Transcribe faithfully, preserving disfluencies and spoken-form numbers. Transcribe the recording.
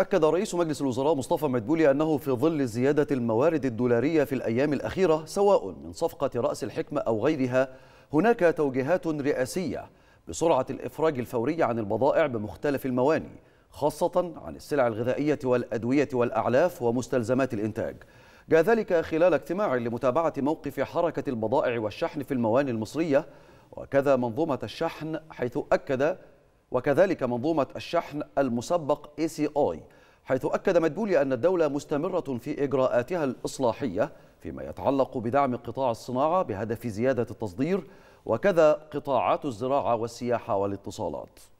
أكد رئيس مجلس الوزراء مصطفى مدبولي أنه في ظل زيادة الموارد الدولارية في الأيام الأخيرة سواء من صفقة رأس الحكمة أو غيرها هناك توجيهات رئاسية بسرعة الإفراج الفوري عن البضائع بمختلف المواني، خاصة عن السلع الغذائية والأدوية والأعلاف ومستلزمات الإنتاج. جاء ذلك خلال اجتماع لمتابعة موقف حركة البضائع والشحن في المواني المصرية وكذا منظومة الشحن، حيث أكد وكذلك منظومة الشحن المسبق إيه سي آي، حيث أكد مدبولي أن الدولة مستمرة في إجراءاتها الإصلاحية فيما يتعلق بدعم قطاع الصناعة بهدف زيادة التصدير وكذا قطاعات الزراعة والسياحة والاتصالات.